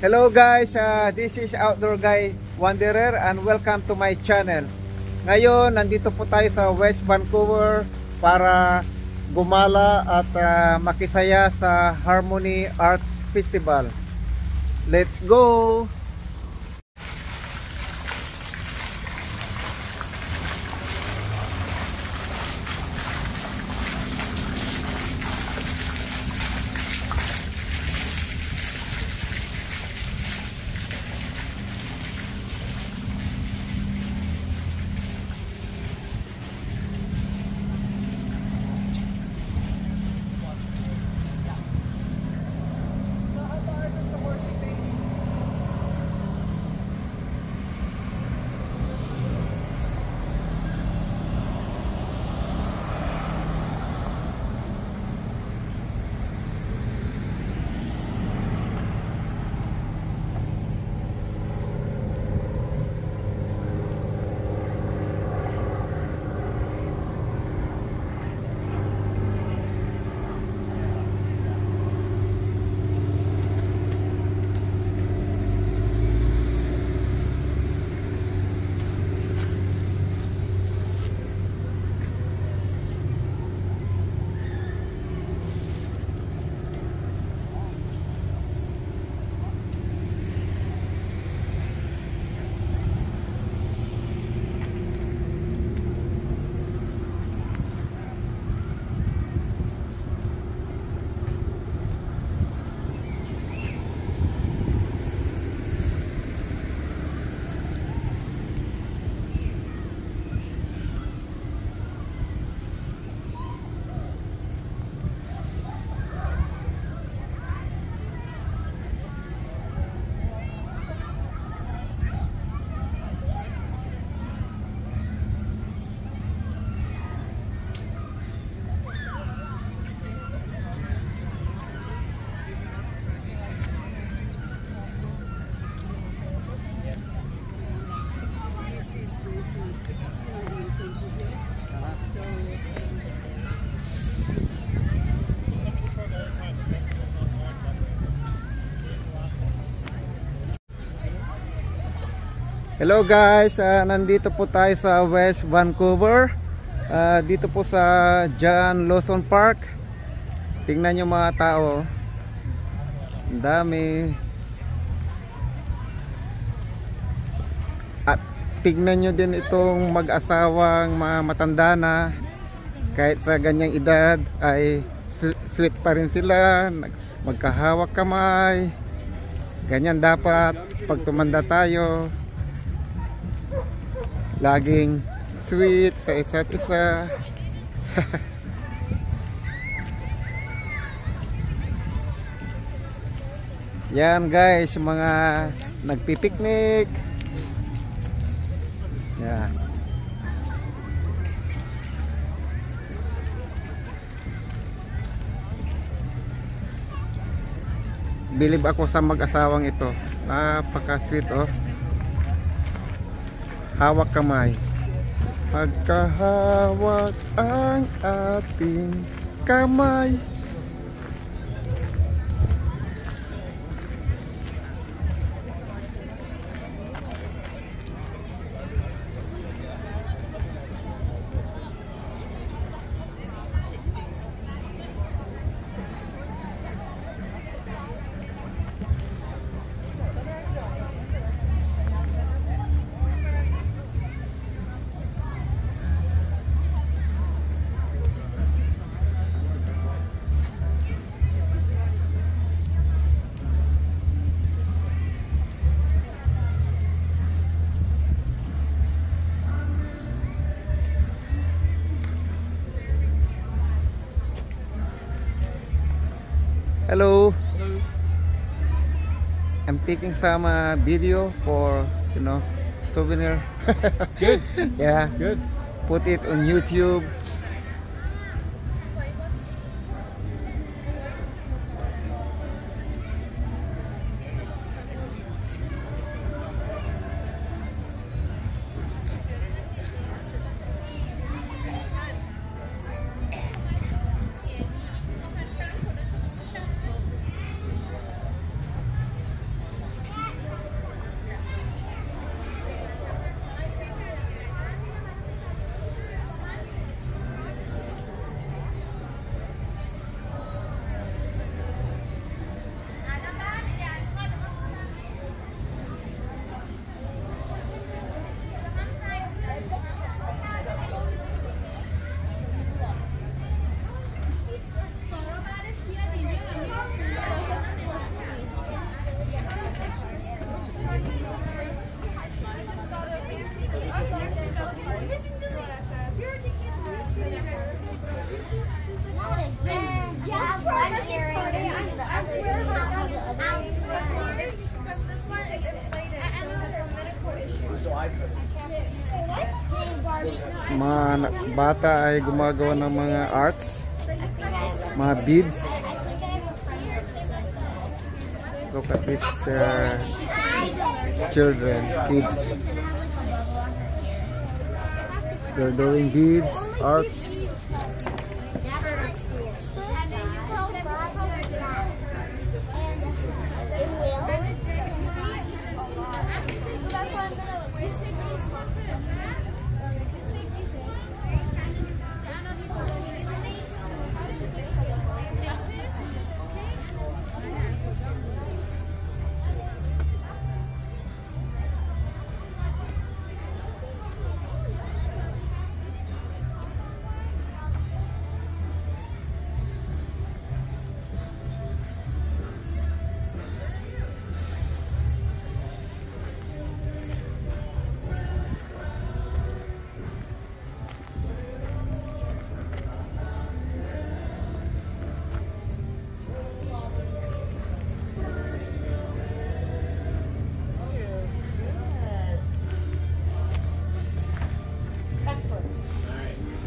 Hello guys, this is Outdoor Guy Wanderer and welcome to my channel. Ngayon, nandito po tayo sa West Vancouver para gumala at makisaya sa Harmony Arts Festival. Let's go! Hello guys, nandito po tayo sa West Vancouver, dito po sa John Lawson Park. Tingnan nyo mga tao, ang dami. At tingnan nyo din itong mag-asawang mga matanda na, kahit sa ganyang edad ay sweet pa rin sila, magkahawak kamay. Ganyan dapat pag tumanda tayo, laging sweet sa isa't isa. Yan guys, mga nagpipiknik. Yan. Bilib ako sa mag-asawang ito. Napaka-sweet oh. Hawak kamay. Pagkahawak ang ating kamay. Hello. Hello, I'm taking some video for, you know, souvenir. Good. Yeah, good. Put it on YouTube. Mga bata ay gumagawa ng mga arts, mga beads. Look at this children, kids. They're doing beads, arts.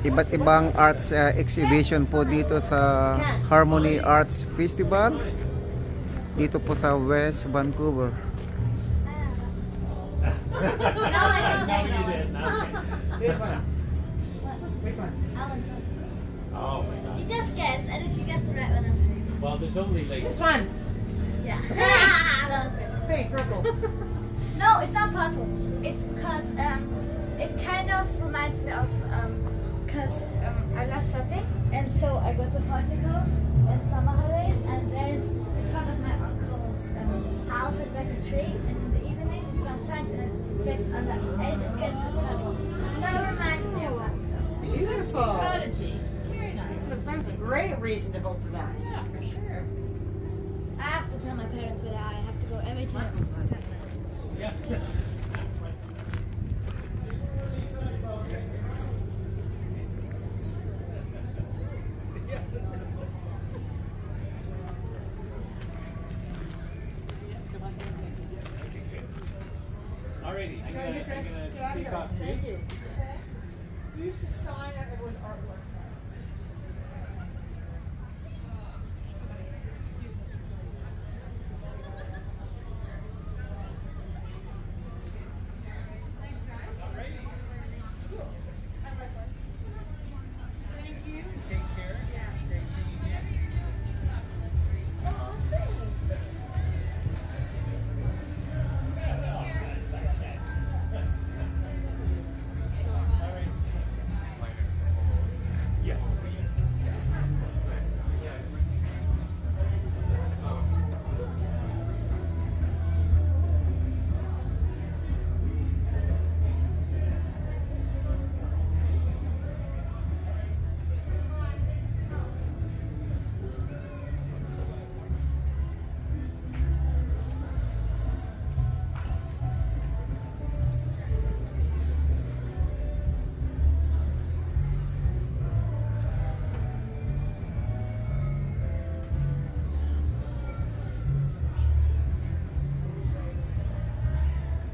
Iba't ibang arts exhibition po dito sa Harmony Arts Festival dito po sa West Vancouver. Oh my God. You just guess, and if you guess the right one, I'm saying. Well, there's only like this one. Yeah. Hey, purple. No, it's not purple. It's because it kind of reminds me of because I love surfing, and so I go to Portugal on summer holidays, and there's in front of my uncle's house is like a tree, and in the evening the sun shines and it gets on the edge, it gets purple. So it reminds me of one. So. Beautiful strategy. Very nice. That's a great reason to vote for that. Yeah, for sure. I have to tell my parents what I have to go every time. Yeah.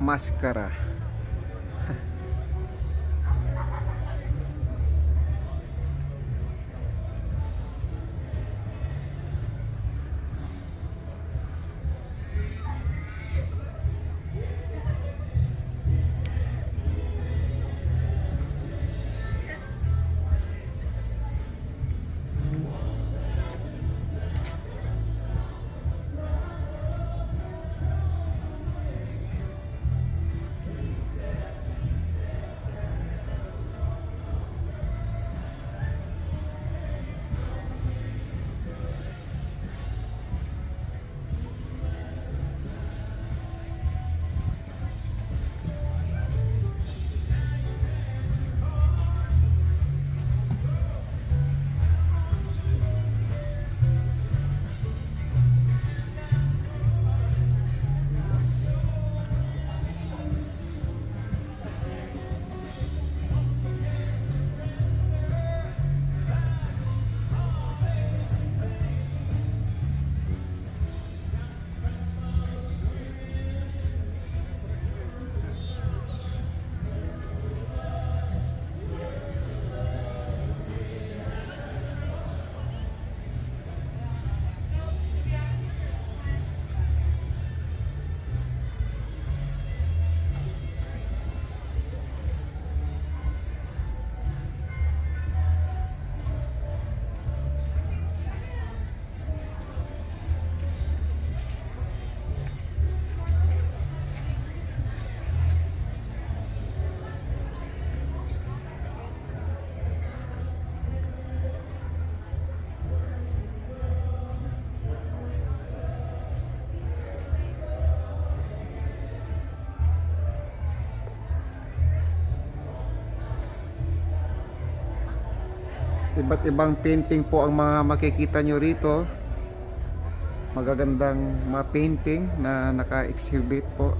Mascara. Iba't ibang painting po ang mga makikita nyo rito. Magagandang mga painting na naka-exhibit po.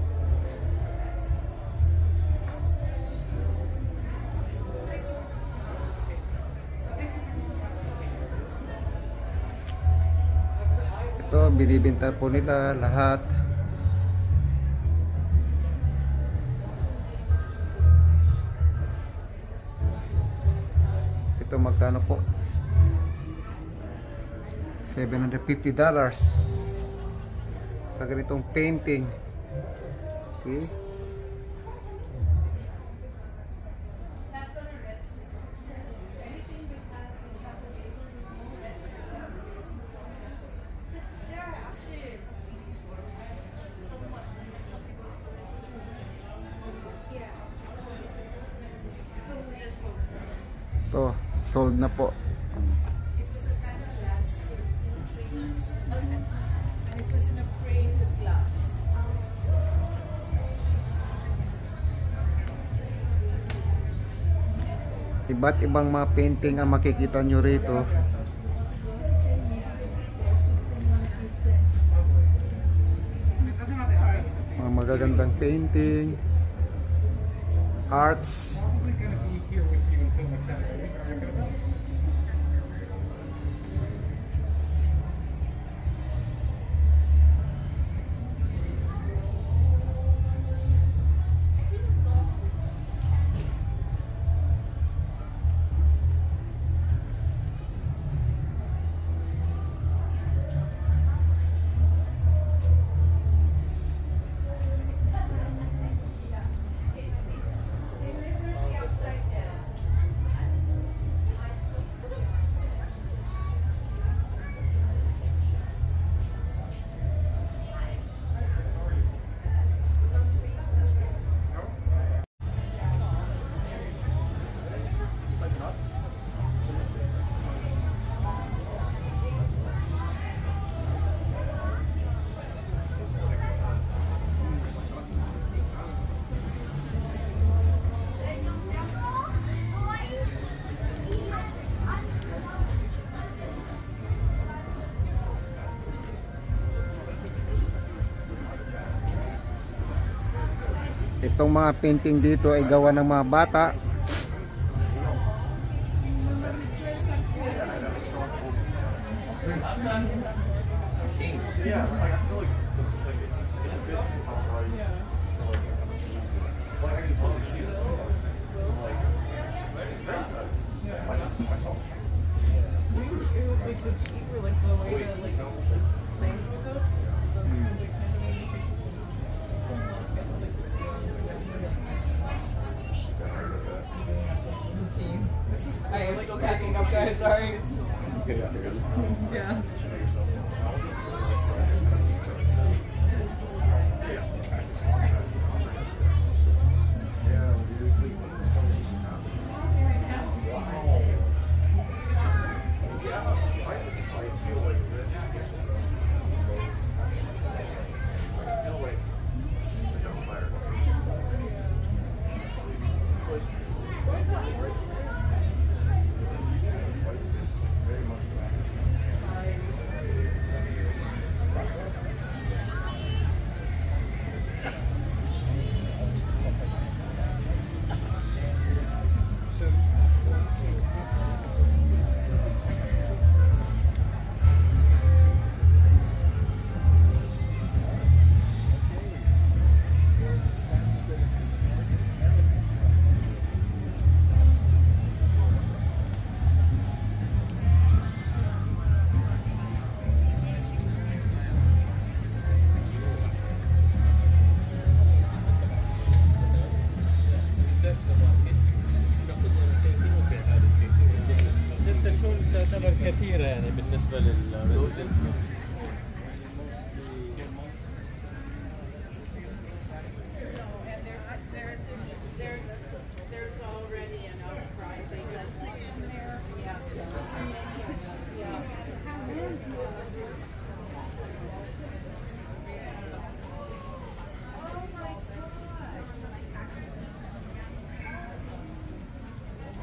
Ito, binibinta po nila lahat. Ito magkano po? $750 sa ganitong painting. Okay. Ito, sold na po. Iba't ibang mga painting ang makikita nyo rito. Mga magagandang painting, arts. Itong mga painting dito ay gawa ng mga bata.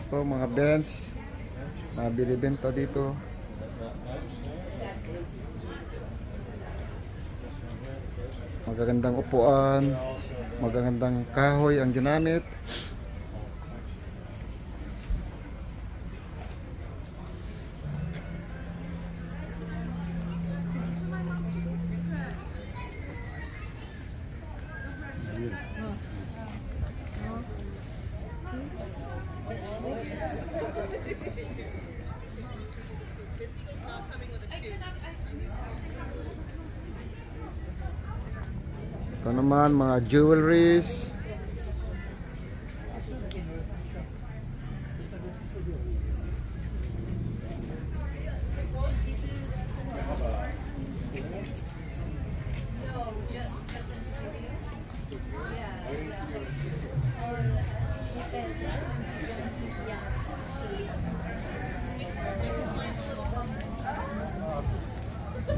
Ito mga bench, Mabilibenta dito. Magagandang upuan, magagandang kahoy ang ginamit. Ito naman mga jewelries.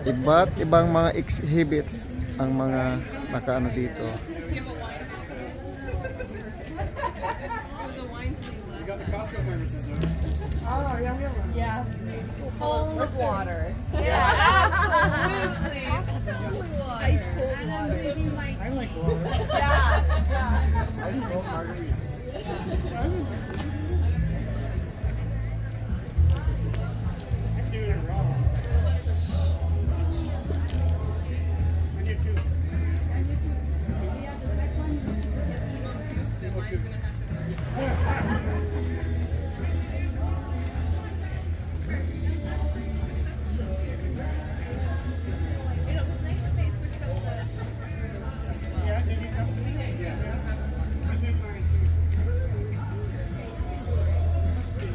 Iba't ibang mga exhibits ang mga nakaano dito. Full of water. Yeah, absolutely. Ice cold water. I like water. Yeah. I just love margaritas.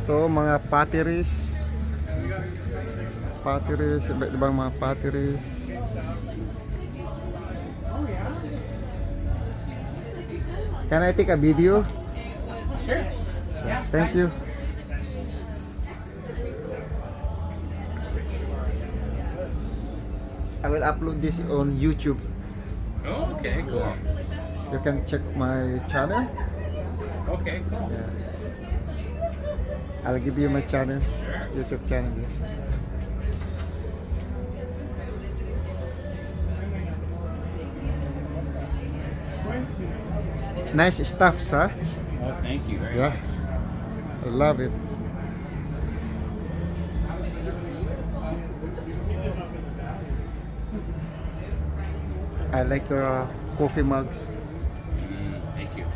Ito mga potteries. Potteries, iba't ibang mga potteries. Can I take a video? Sure. Yeah. Thank you. I will upload this on YouTube. Oh, okay, cool. You can check my channel. Okay, cool. Yeah. I'll give you my channel, sure. YouTube channel. Nice stuff, sir. Oh, thank you very much. I love it. I like your coffee mugs. Thank you.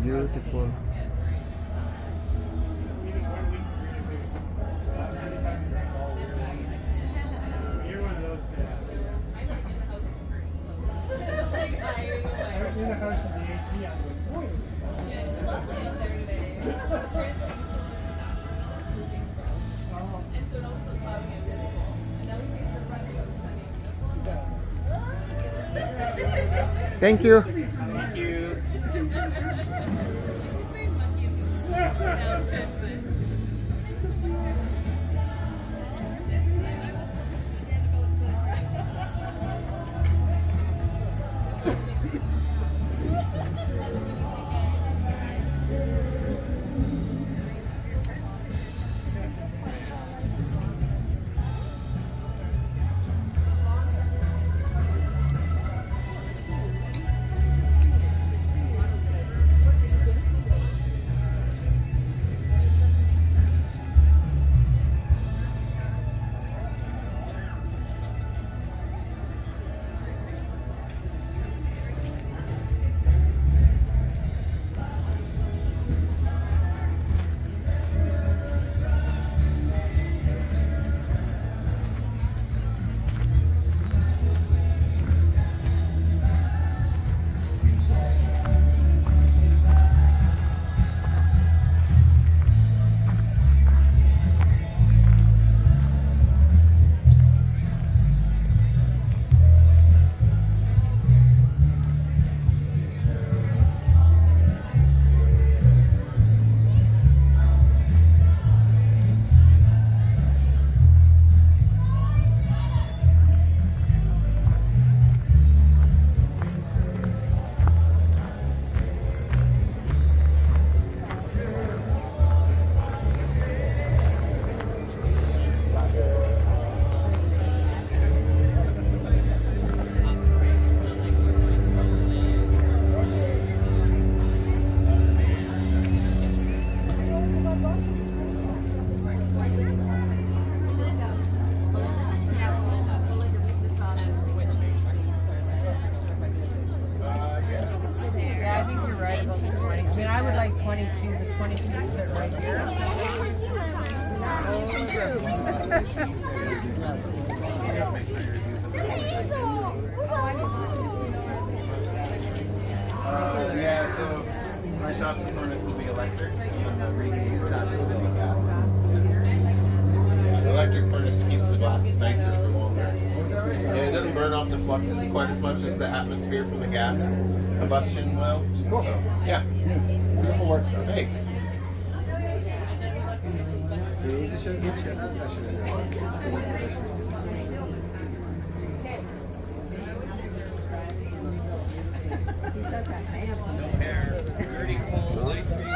Beautiful. Thank you. Thank you. Yeah, so my shopping furnace will be electric. The electric furnace keeps the glass nicer for longer. Yeah, it doesn't burn off the fluxes quite as much as the atmosphere from the gas combustion will. Cool. So, yeah. Beautiful work. Thanks. No hair, dirty clothes, ice cream,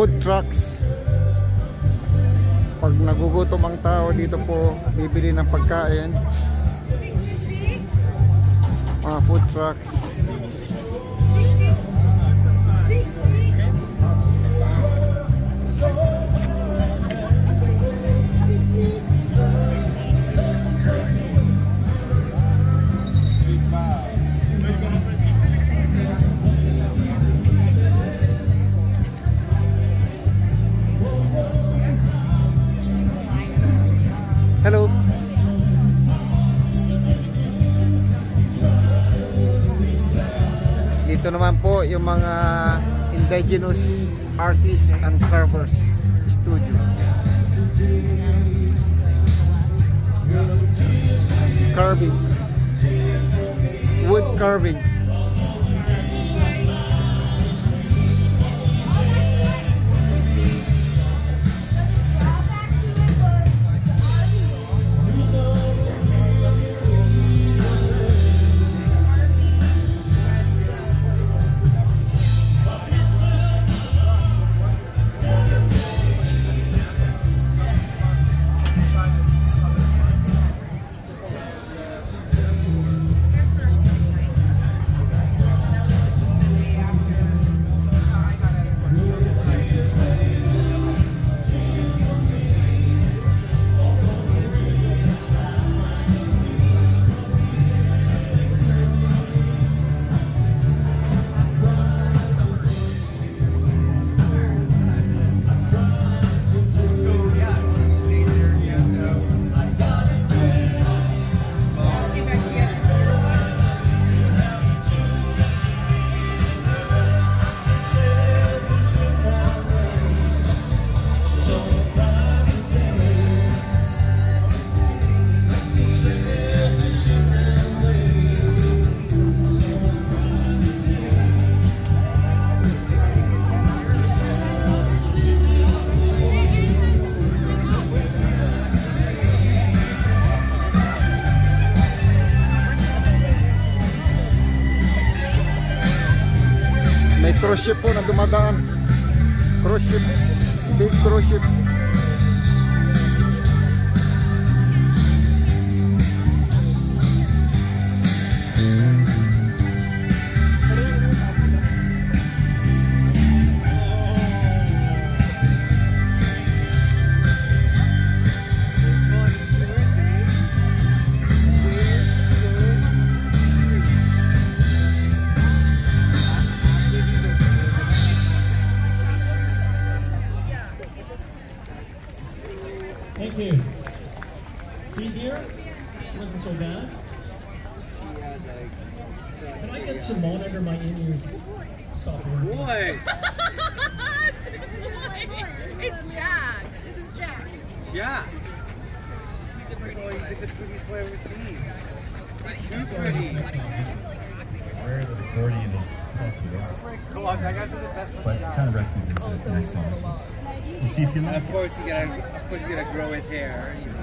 Food trucks. Pag nagugutom ang tao dito po, bibili ng pagkain. Mga food trucks. Ito naman po yung mga indigenous artists and carvers studio. Carving. Wood carving. Cruise ship po na dumadaan. Cruise ship. Big cruise ship. It's a boy. It's Jack. This is Jack. Jack. He's the prettiest boy I've ever seen. He's too pretty. Where the accordion is popular. Go on, I got to the best one. But kind of rescued this next song. So. You see if you like. Of course, you gotta grow his hair. You know?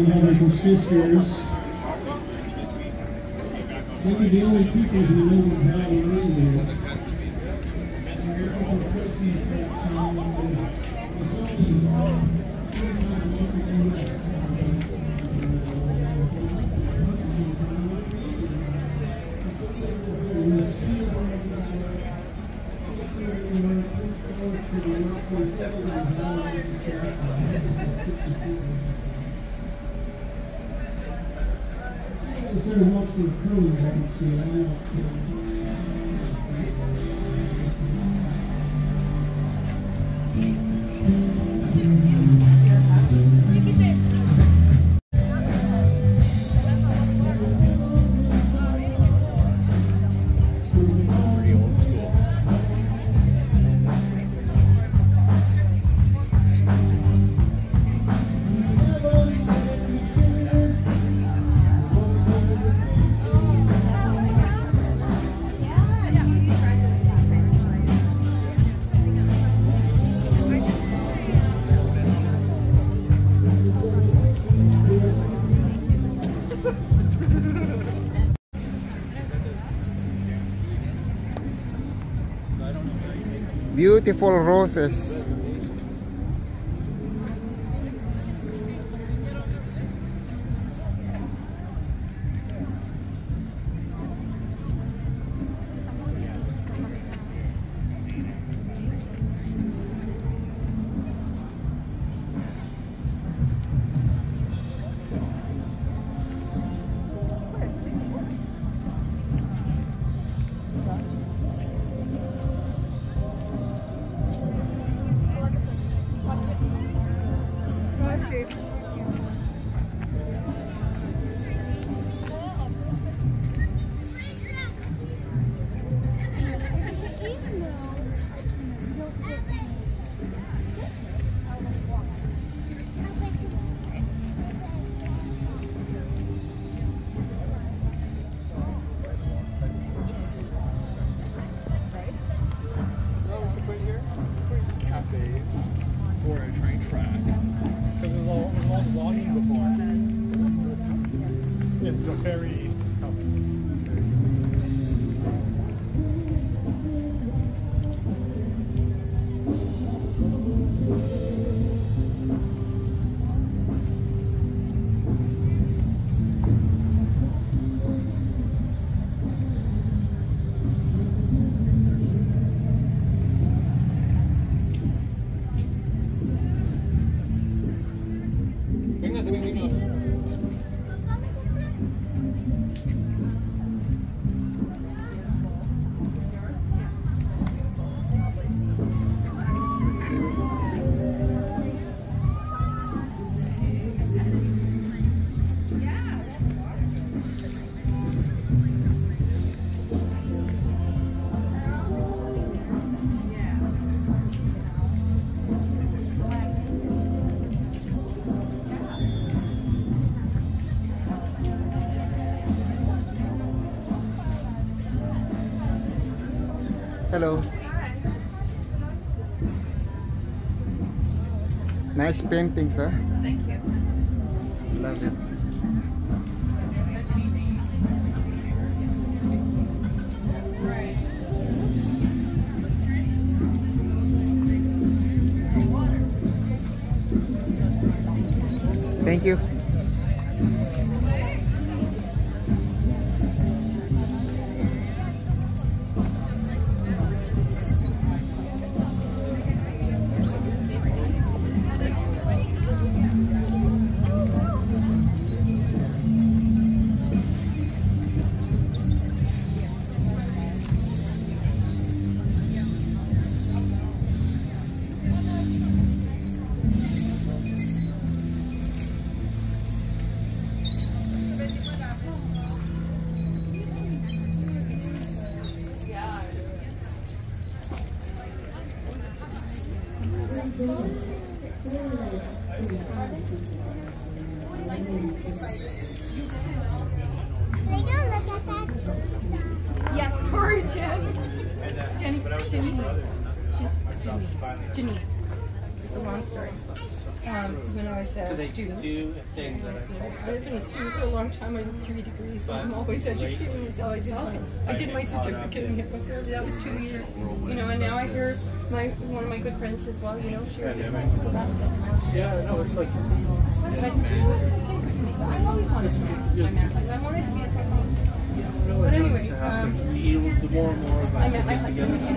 Brothers and sisters, we were the only people who knew how to live there. There's much to improve, I can see. Beautiful roses. Steve. Hello. Nice paintings, huh? Thank you. Love it. Thank you. I've been a student for a long time. I did 3 degrees. And I'm always educating myself. I did my certificate in hypnotherapy. That was 2 years, you know. And now I hear one of my good friends says, "Well, you know, she was like, yeah, no, it's like." I've always wanted to be a psychologist. I wanted to be a psychologist. But anyway, I met my husband and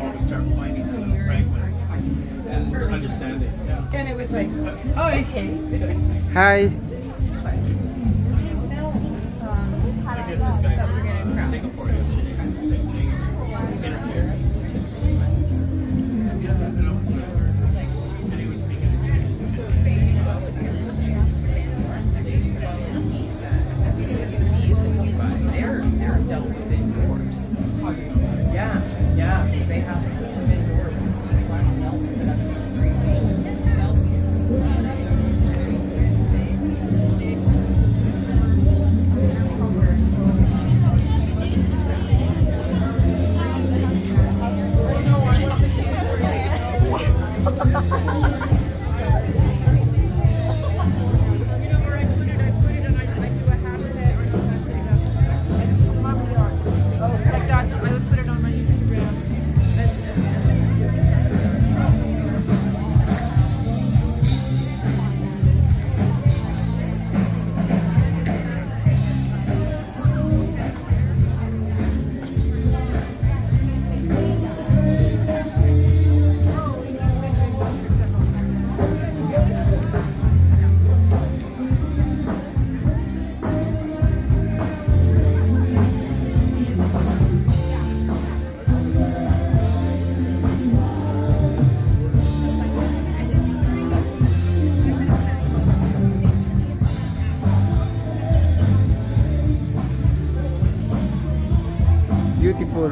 understanding. And it was like, hi. Okay, hi. beautiful.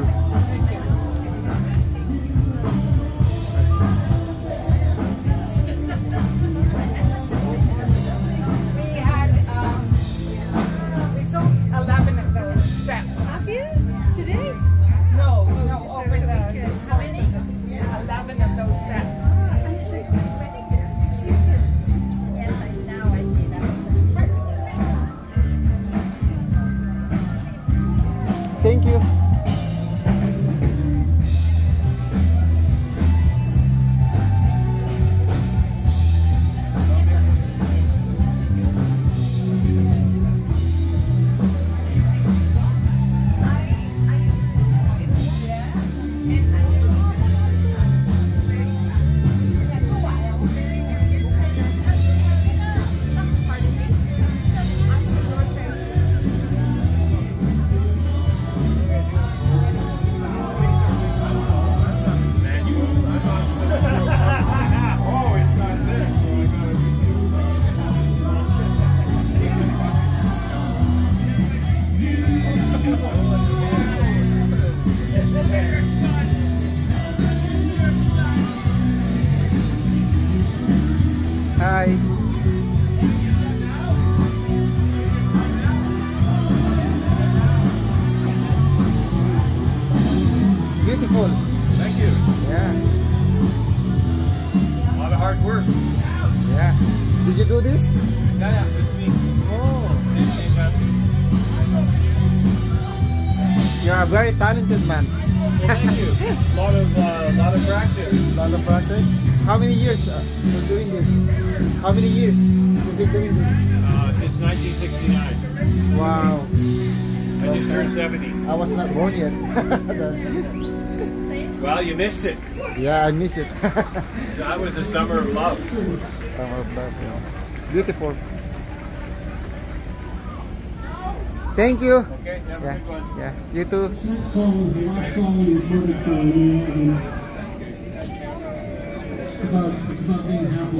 Thank you. Very talented man. Well, thank you. A lot of practice. A lot of practice. How many years you're doing this? How many years you've been doing this? Since 1969. Wow. I just turned 70. I was not born yet. Well, you missed it. Yeah, I missed it. So that was a summer of love. Summer of love. Yeah. Beautiful. Thank you. Okay, have a good one. Yeah, you too. Next song is the last song we recorded for a week. It's about being happy.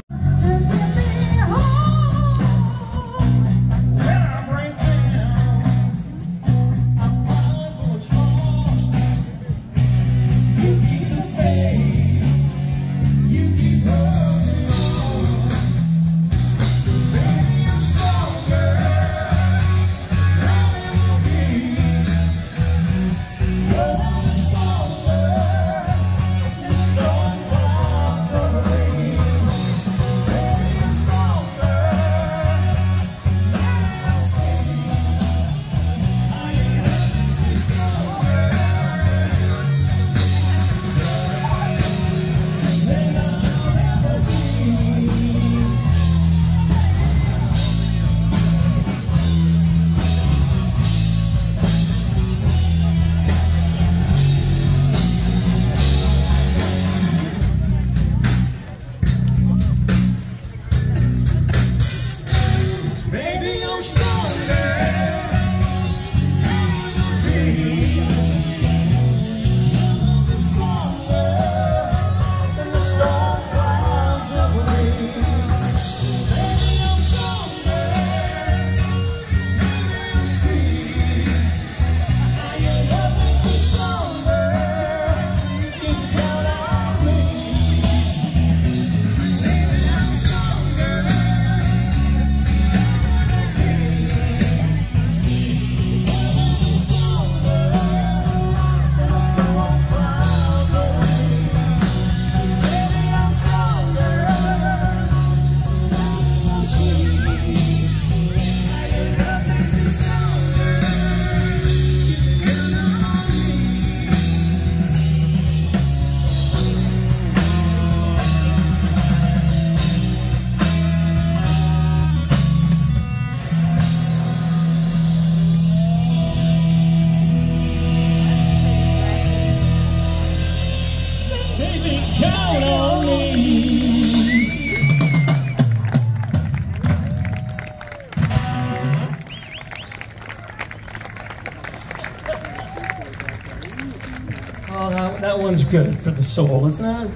One's good for the soul, isn't it?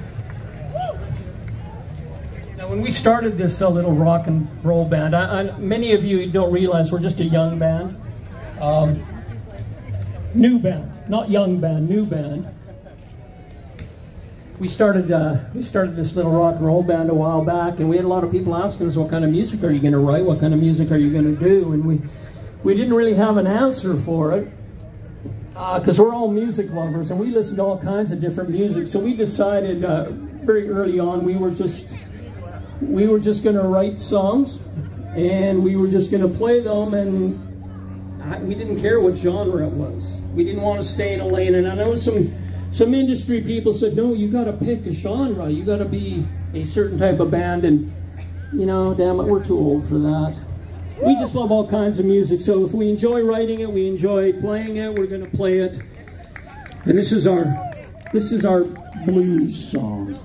Now, when we started this little rock and roll band, many of you don't realize we're just a young band, new band. not young band, new band. We started this little rock and roll band a while back, and we had a lot of people asking us, what kind of music are you going to write? What kind of music are you going to do? And we didn't really have an answer for it, because we're all music lovers, and we listened to all kinds of different music. So we decided very early on we were just going to write songs, and we were just going to play them, and we didn't care what genre it was. We didn't want to stay in a lane, and I know some industry people said, no, you got to pick a genre. You got to be a certain type of band, and, you know, damn it, we're too old for that. We just love all kinds of music, so if we enjoy writing it, we enjoy playing it, we're going to play it. And this is our blues song.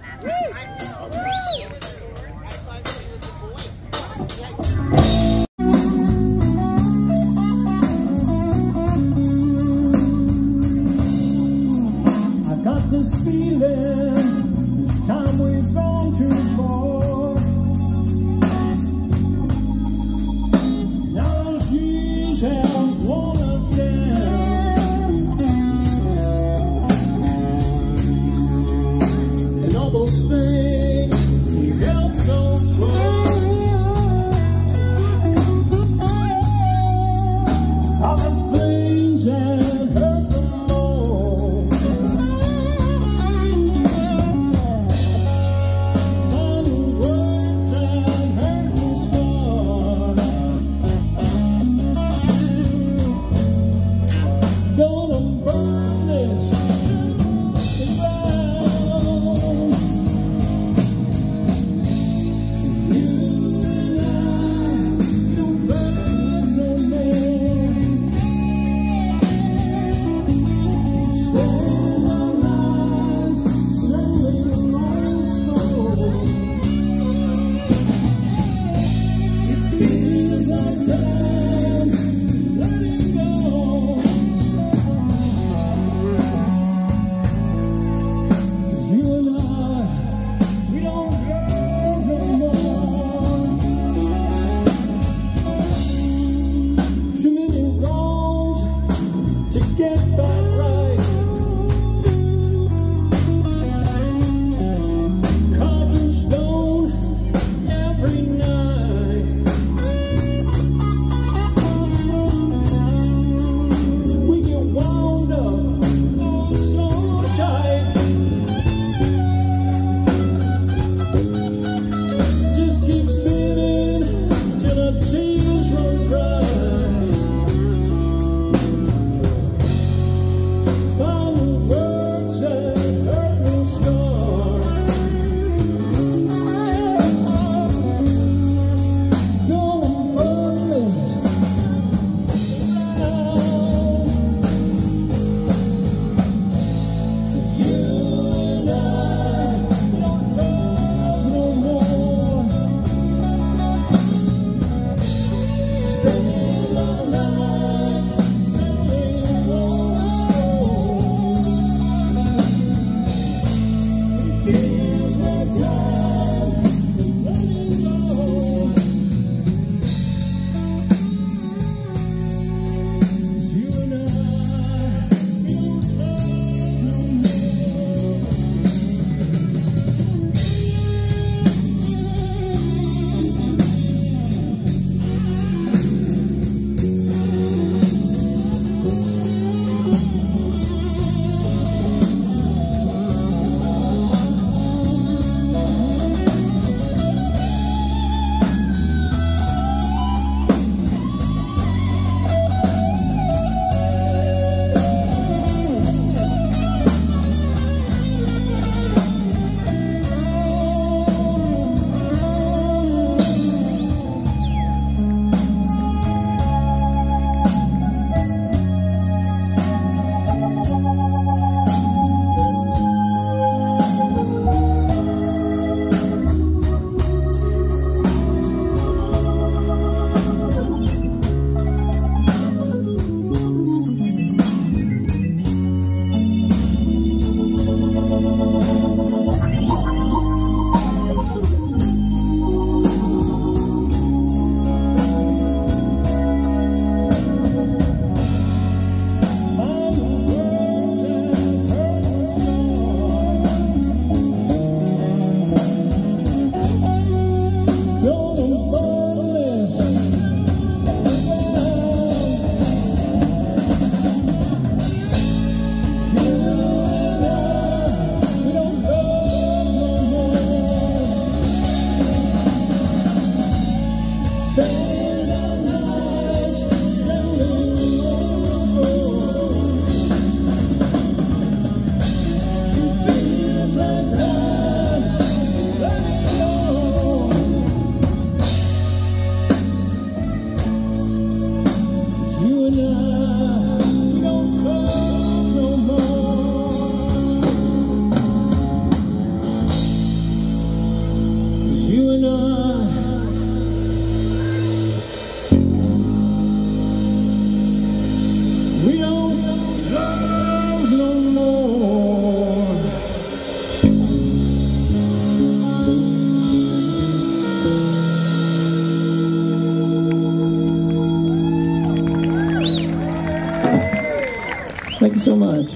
Thanks so much.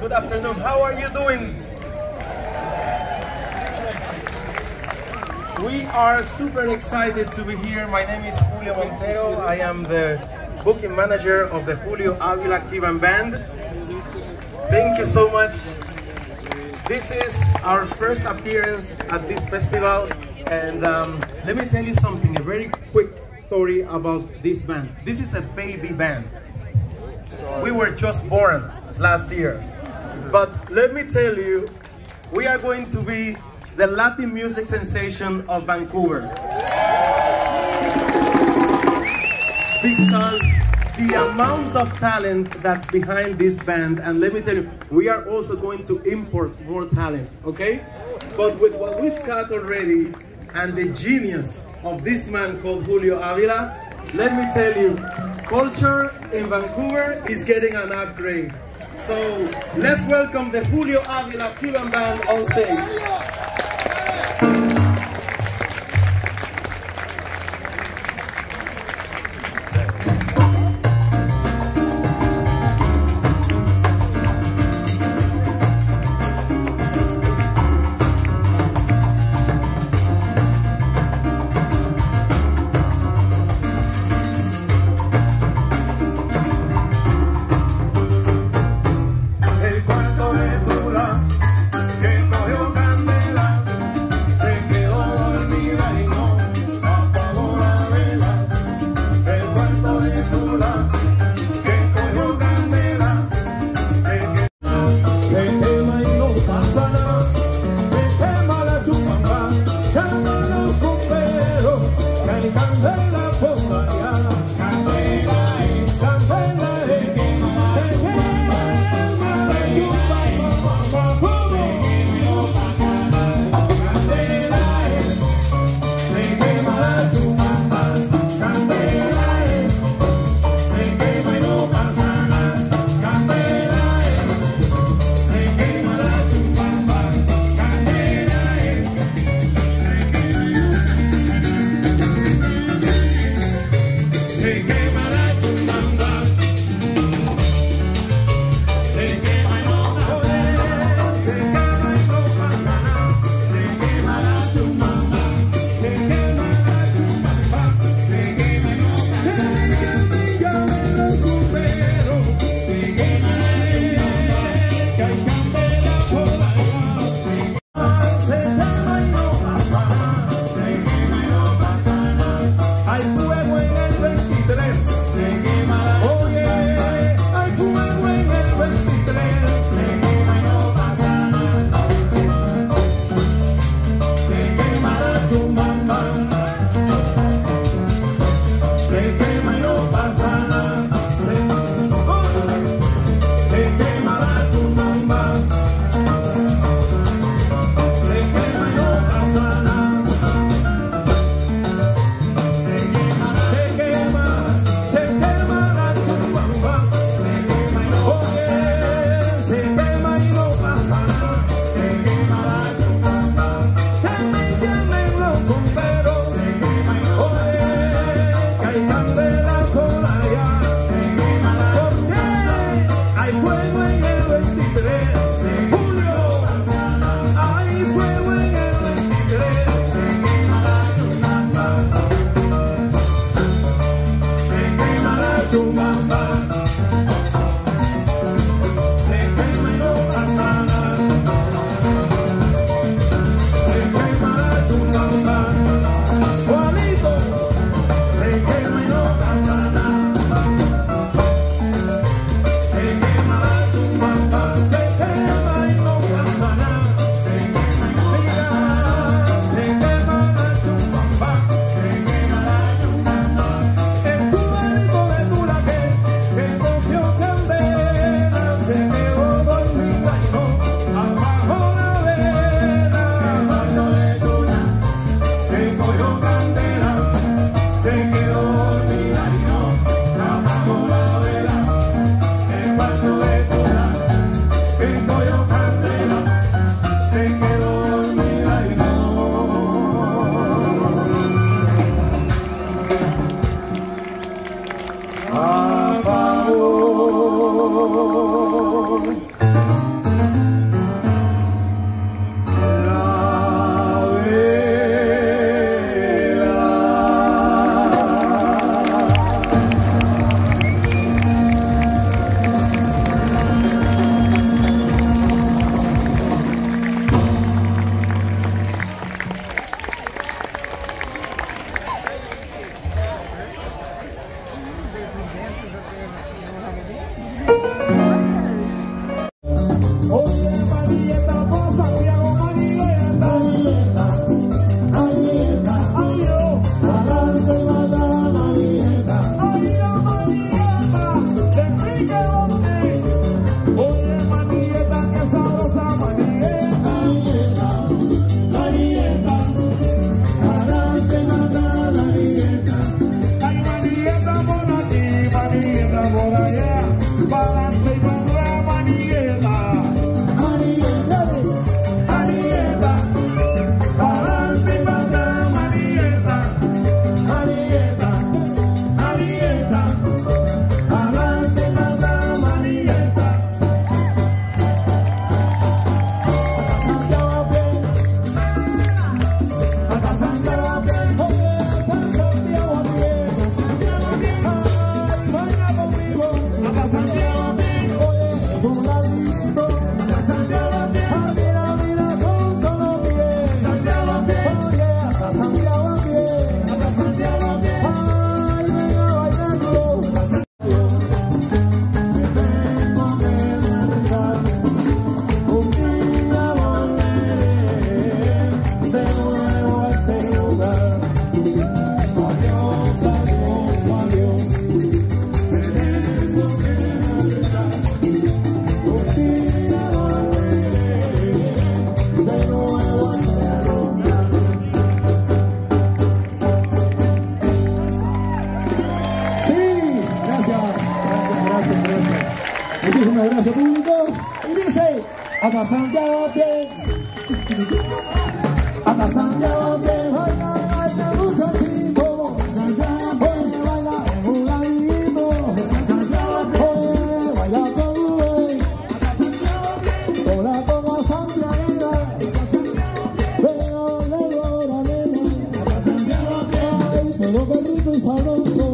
Good afternoon, how are you doing? We are super excited to be here. My name is Julio Montero. I am the booking manager of the Julio Aguilar Cuban Band. Thank you so much. This is our first appearance at this festival. And let me tell you something, a very quick story about this band. This is a baby band. We were just born last year. But let me tell you, we are going to be the Latin music sensation of Vancouver. Because the amount of talent that's behind this band, and let me tell you, we are also going to import more talent, okay? But with what we've got already, and the genius of this man called Julio Avila, let me tell you, culture in Vancouver is getting an upgrade. So let's welcome the Julio Aguilar Cuban Band on stage. Balance, balance, balance, Un abrazo público y dice Agafan ya bien Agafan ya bien baila, baila, gusta chico Oye, baila en un ladito Oye, baila con Uwe Hola, como a Santiago Pero le doy la nena Ay, todo perrito y sabroso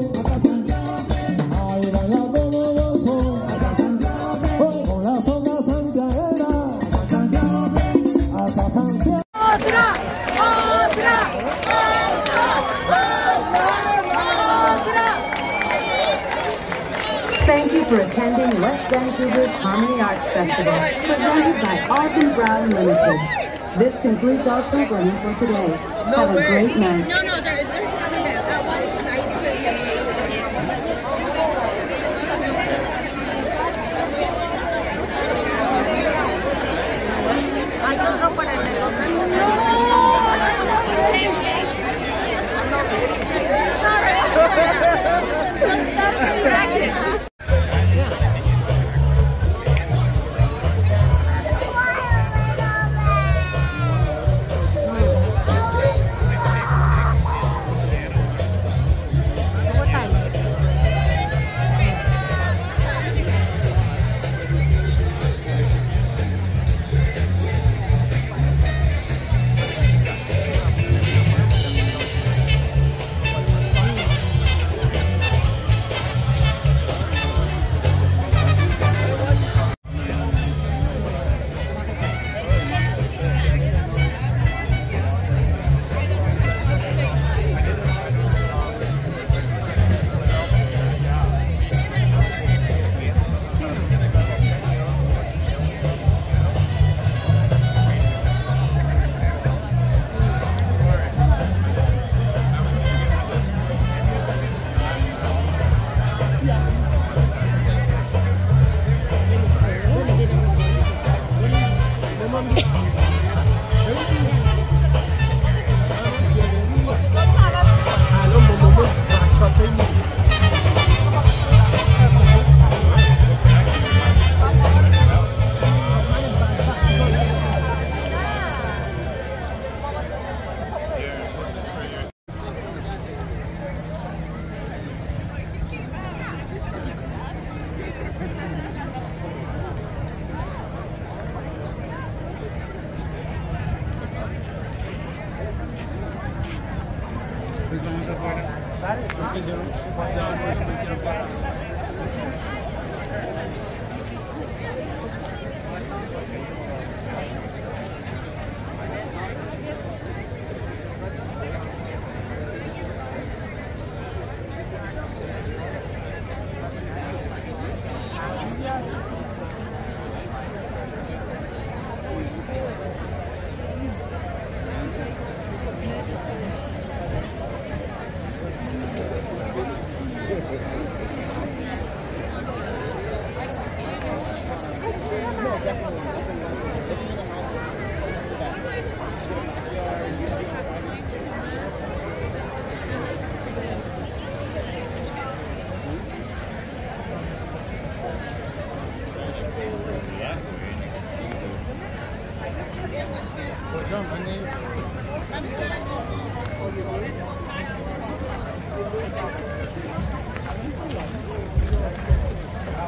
for attending West Vancouver's Harmony Arts Festival, presented by Arden Brown Limited. This concludes our programming for today. Have a great night. There's another band. That one is nice.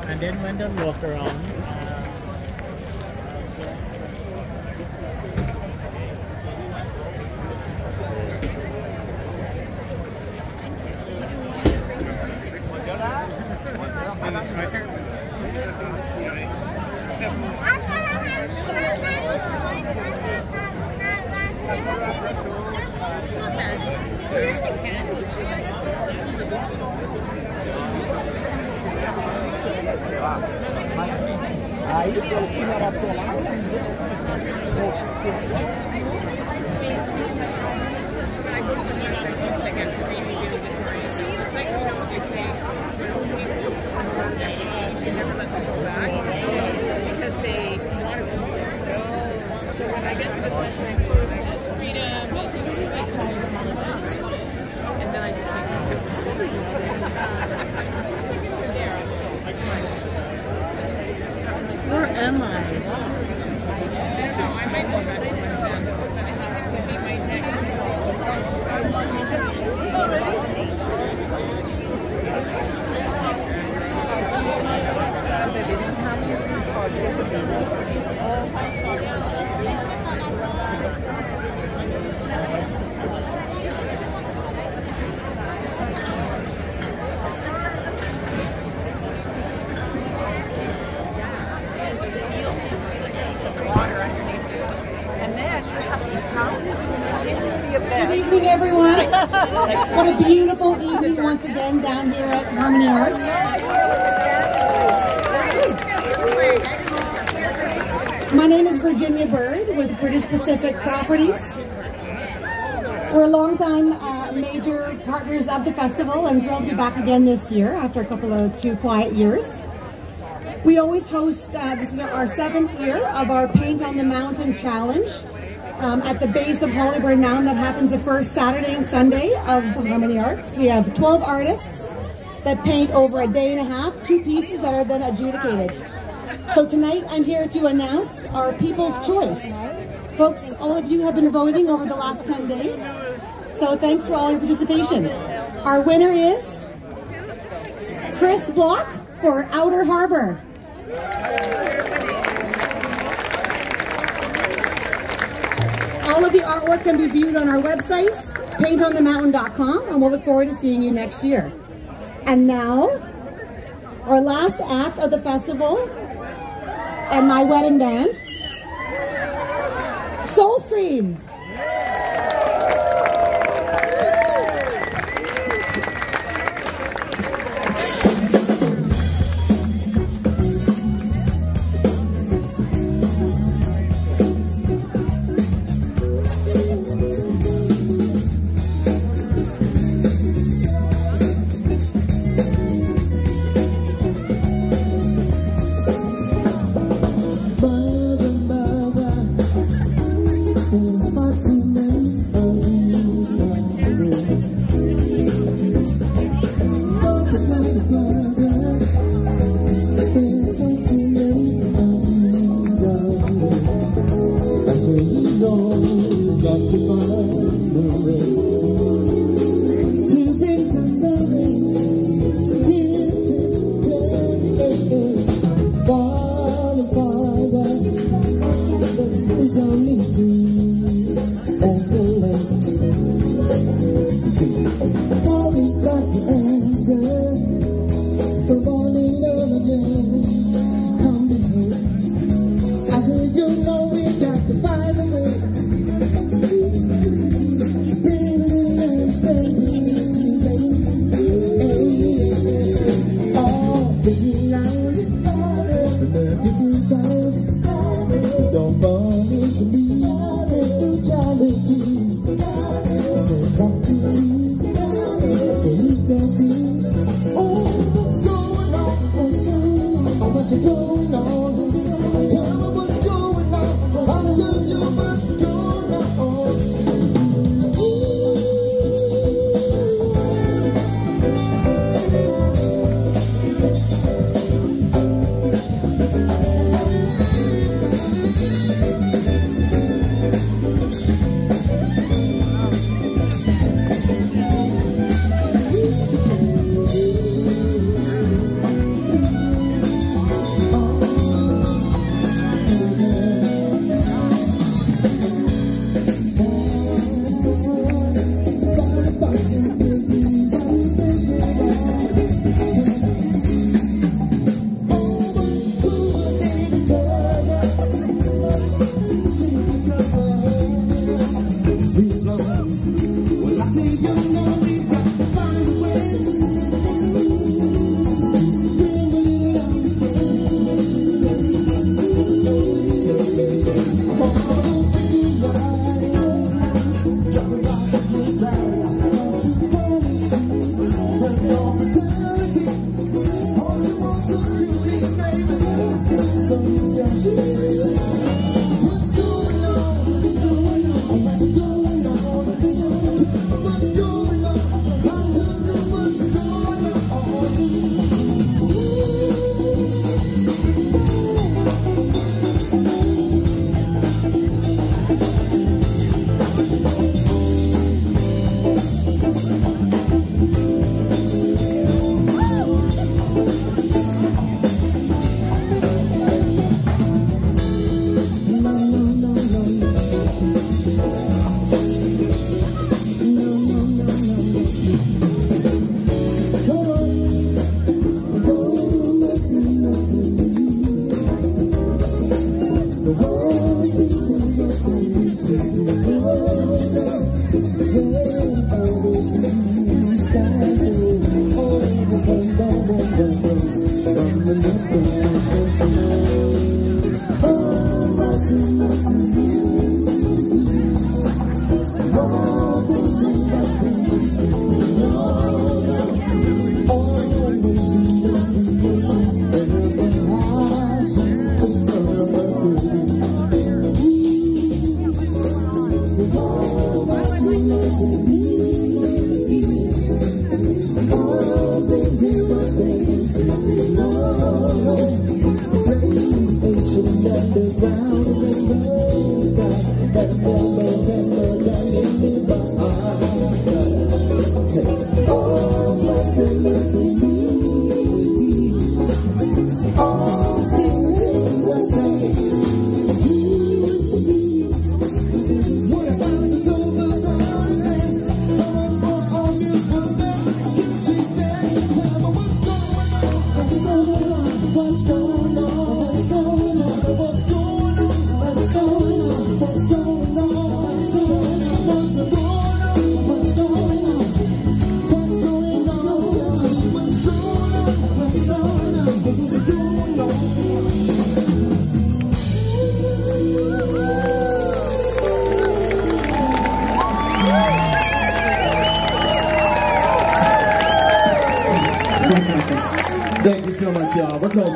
And then when the walk around Good evening, everyone. What a beautiful evening once again down here at Harmony Arts. My name is Virginia Byrd with British Pacific Properties. We're longtime major partners of the festival and thrilled to be back again this year after a couple of two quiet years. We always host, this is our seventh year of our Paint on the Mountain Challenge. At the base of Hollyburn Mound, that happens the first Saturday and Sunday of Harmony Arts. We have 12 artists that paint over a day and a half, two pieces that are then adjudicated. So tonight I'm here to announce our People's Choice. Folks, all of you have been voting over the last 10 days, so thanks for all your participation. Our winner is Chris Block for Outer Harbor. All of the artwork can be viewed on our website, paintonthemountain.com, and we'll look forward to seeing you next year. And now, our last act of the festival, and my wedding band, Soulstream.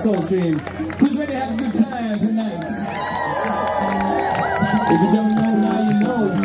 Soulstream. Who's ready to have a good time tonight? If you don't know, now you know.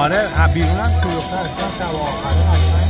آره بیرونم که یفته هستم که با آخره هستم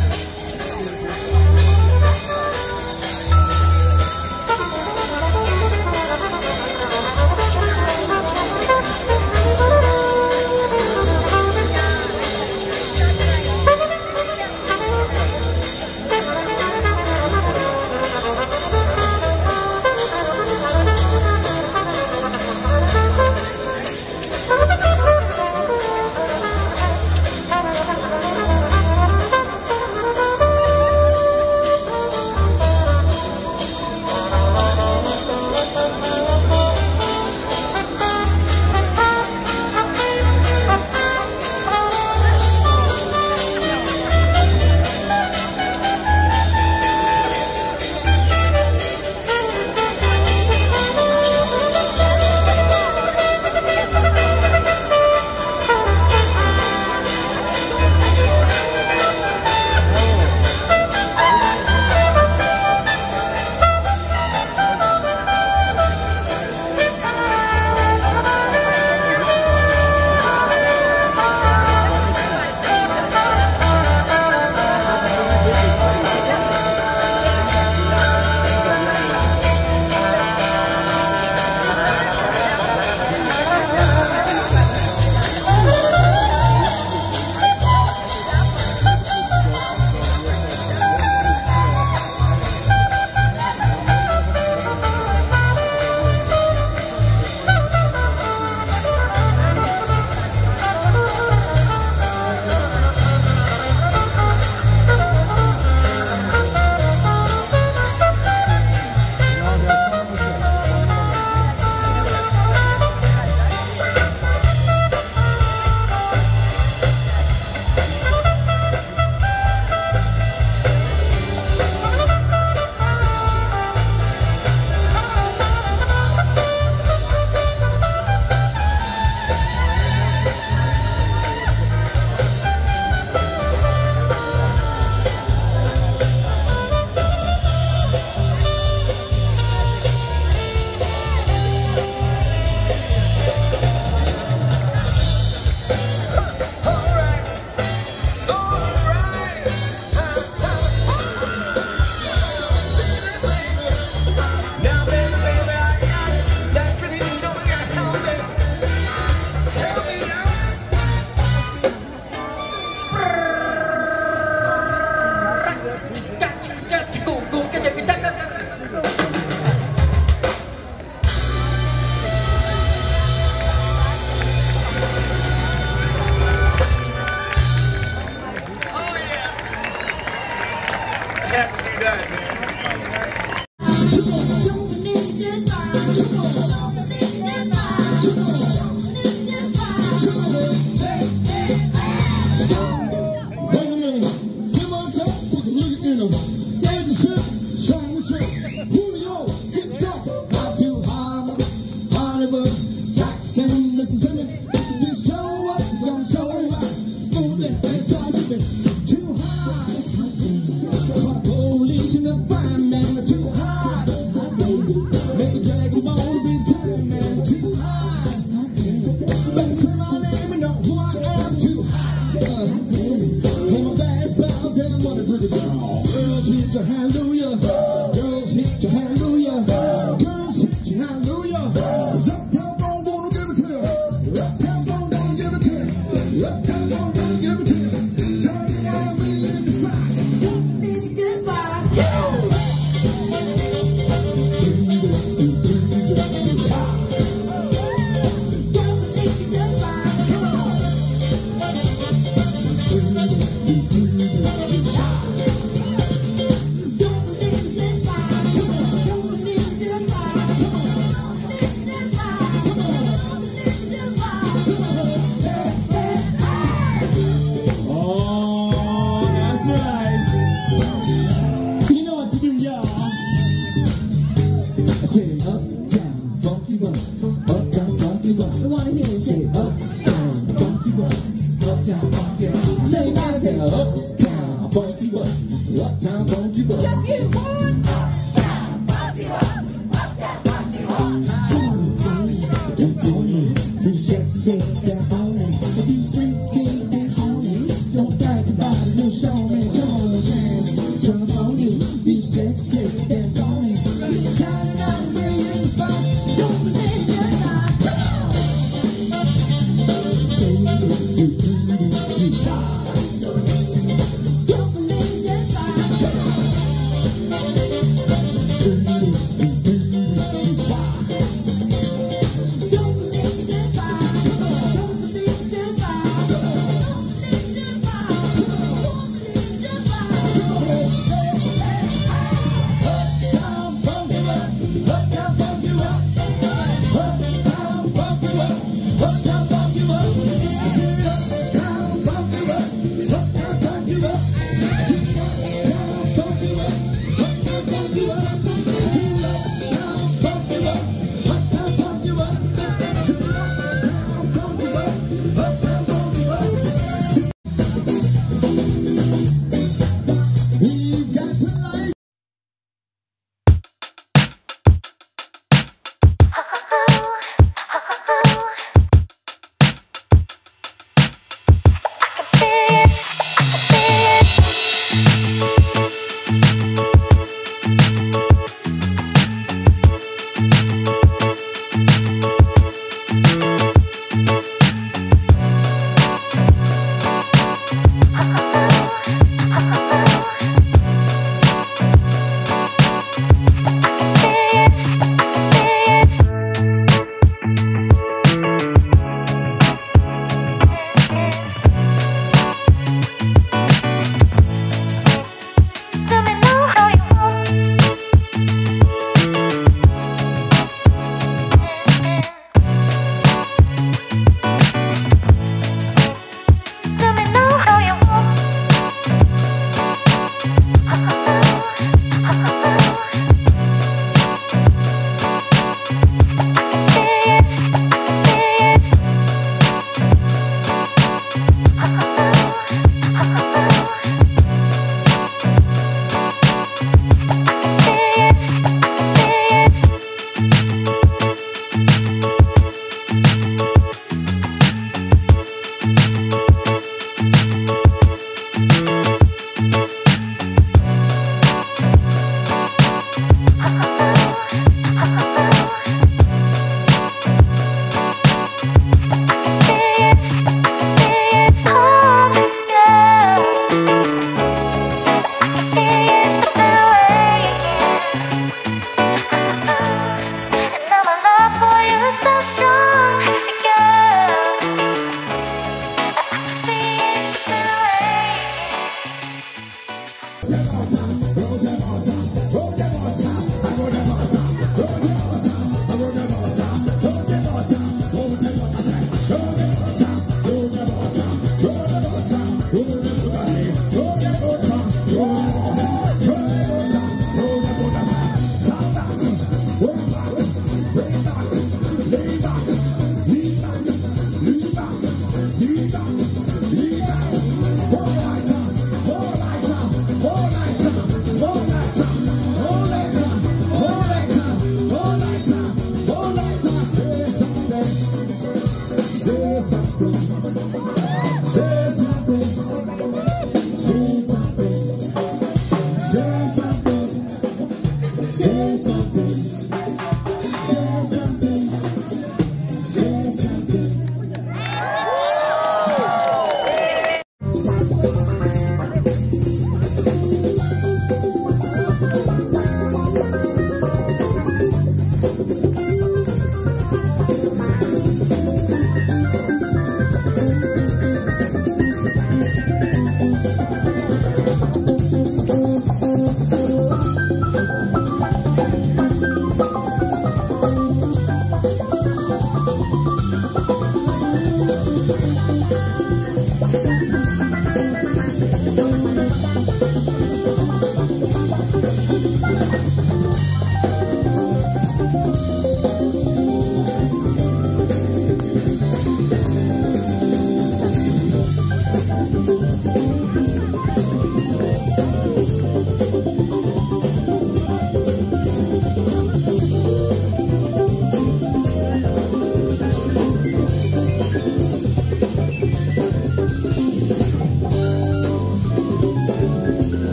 Who's sexy, that only, if you freaking dance